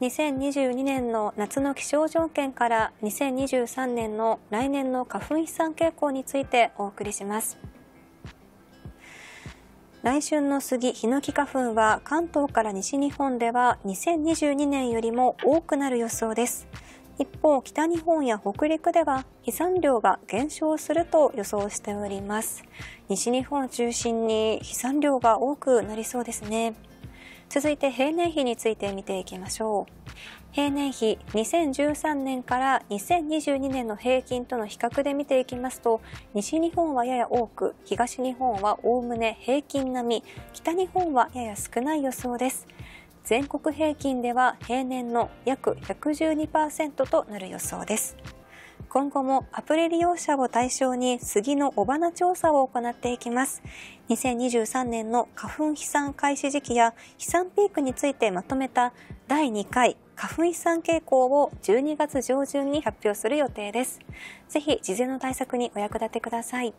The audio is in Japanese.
2022年の夏の気象条件から2023年の来年の花粉飛散傾向についてお送りします。来春のスギ・ヒノキ花粉は関東から西日本では2022年よりも多くなる予想です。一方、北日本や北陸では飛散量が減少すると予想しております。西日本を中心に飛散量が多くなりそうですね。続いて平年比について見ていきましょう。平年比2013年から2022年の平均との比較で見ていきますと、西日本はやや多く、東日本はおおむね平均並み、北日本はやや少ない予想です。全国平均では平年の約 112% となる予想です。今後もアプリ利用者を対象にスギの雄花調査を行っていきます。2023年の花粉飛散開始時期や飛散ピークについてまとめた第2回花粉飛散傾向を12月上旬に発表する予定です。ぜひ事前の対策にお役立てください。